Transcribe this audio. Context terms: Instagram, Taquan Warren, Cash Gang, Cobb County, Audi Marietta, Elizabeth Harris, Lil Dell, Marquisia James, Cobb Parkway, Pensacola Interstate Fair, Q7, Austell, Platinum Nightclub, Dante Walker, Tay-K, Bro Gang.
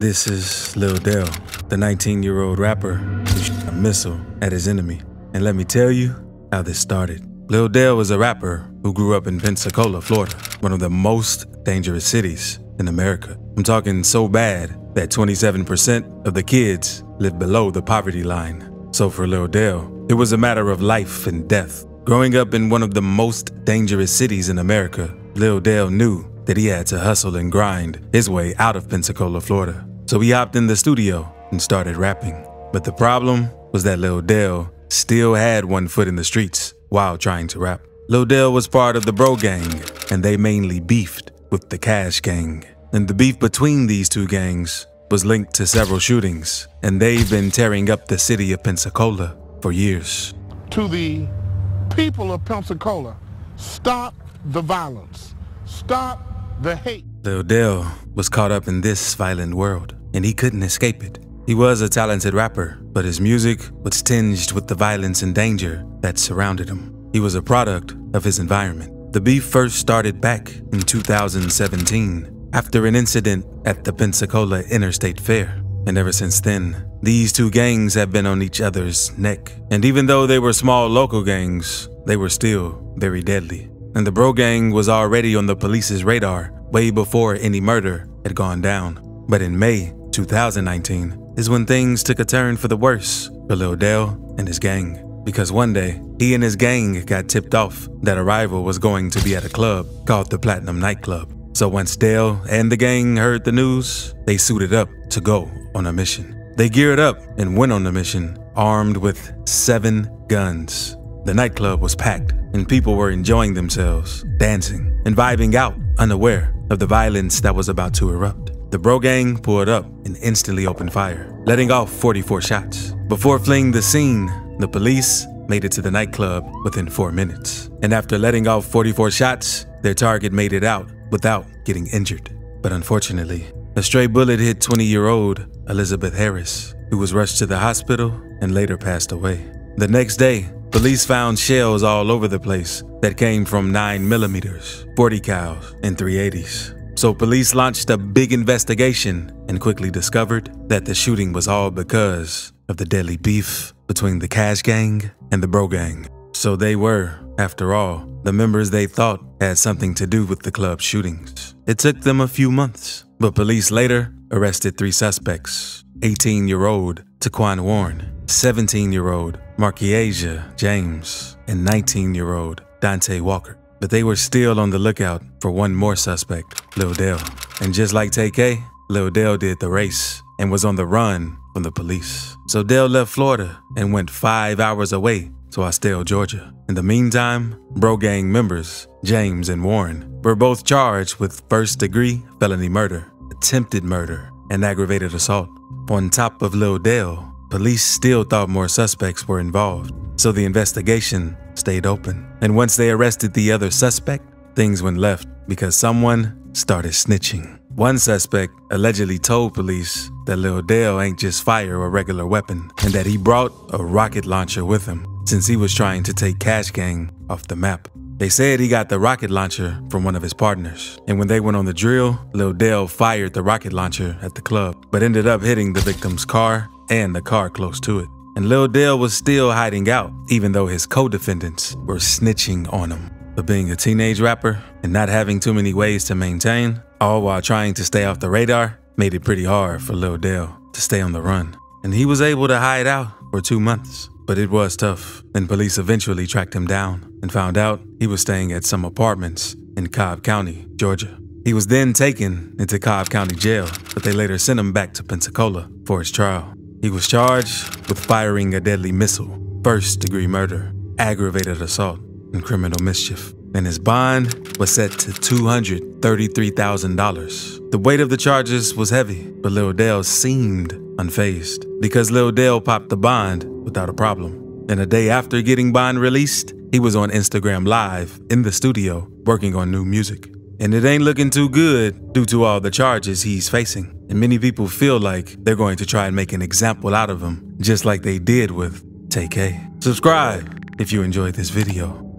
This is Lil Dell, the 19-year-old rapper who shot a missile at his enemy. And let me tell you how this started. Lil Dell was a rapper who grew up in Pensacola, Florida, one of the most dangerous cities in America. I'm talking so bad that 27% of the kids lived below the poverty line. So for Lil Dell, it was a matter of life and death. Growing up in one of the most dangerous cities in America, Lil Dell knew that he had to hustle and grind his way out of Pensacola, Florida. So he hopped in the studio and started rapping. But the problem was that Lil Dell still had one foot in the streets while trying to rap. Lil Dell was part of the Bro Gang, and they mainly beefed with the Cash Gang. And the beef between these two gangs was linked to several shootings, and they've been tearing up the city of Pensacola for years. To the people of Pensacola, stop the violence. Stop the hate. Lil Dell was caught up in this violent world, and he couldn't escape it. He was a talented rapper, but his music was tinged with the violence and danger that surrounded him. He was a product of his environment. The beef first started back in 2017 after an incident at the Pensacola Interstate Fair. And ever since then, these two gangs have been on each other's neck. And even though they were small local gangs, they were still very deadly. And the Bro Gang was already on the police's radar way before any murder had gone down. But in May 2019 is when things took a turn for the worse for Lil Dell and his gang. Because one day, he and his gang got tipped off that a rival was going to be at a club called the Platinum Nightclub. So once Dell and the gang heard the news, they suited up to go on a mission. They geared up and went on the mission, armed with 7 guns. The nightclub was packed, and people were enjoying themselves, dancing, and vibing out, unaware of the violence that was about to erupt. The Bro Gang pulled up and instantly opened fire, letting off 44 shots. Before fleeing the scene, the police made it to the nightclub within 4 minutes. And after letting off 44 shots, their target made it out without getting injured. But unfortunately, a stray bullet hit 20-year-old Elizabeth Harris, who was rushed to the hospital and later passed away. The next day, police found shells all over the place that came from 9mm, 40 cals, and 380s. So police launched a big investigation and quickly discovered that the shooting was all because of the deadly beef between the Cash Gang and the Bro Gang. So they were, after all, the members they thought had something to do with the club shootings. It took them a few months, but police later arrested 3 suspects, 18-year-old Taquan Warren, 17-year-old Marquisia James, and 19-year-old Dante Walker. But they were still on the lookout for one more suspect, Lil Dell. And just like Tay-K, Lil Dell did the race and was on the run from the police. So Dell left Florida and went 5 hours away to Austell, Georgia. In the meantime, Bro Gang members, James and Warren, were both charged with first-degree felony murder, attempted murder, and aggravated assault. On top of Lil Dell, police still thought more suspects were involved, so the investigation stayed open. And once they arrested the other suspect, things went left because someone started snitching. One suspect allegedly told police that Lil Dell ain't just fire a regular weapon and that he brought a rocket launcher with him since he was trying to take Cash Gang off the map. They said he got the rocket launcher from one of his partners, and when they went on the drill, Lil Dell fired the rocket launcher at the club, but ended up hitting the victim's car and the car close to it. And Lil Dell was still hiding out, even though his co-defendants were snitching on him. But being a teenage rapper and not having too many ways to maintain, all while trying to stay off the radar, made it pretty hard for Lil Dell to stay on the run. And he was able to hide out for 2 months, but it was tough, and police eventually tracked him down and found out he was staying at some apartments in Cobb County, Georgia. He was then taken into Cobb County Jail, but they later sent him back to Pensacola for his trial. He was charged with firing a deadly missile, first-degree murder, aggravated assault, and criminal mischief. And his bond was set to $233,000. The weight of the charges was heavy, but Lil Dell seemed unfazed because Lil Dell popped the bond without a problem. And a day after getting bond released, he was on Instagram Live in the studio working on new music. And it ain't looking too good due to all the charges he's facing. And many people feel like they're going to try and make an example out of him, just like they did with Tay-K. Subscribe if you enjoyed this video.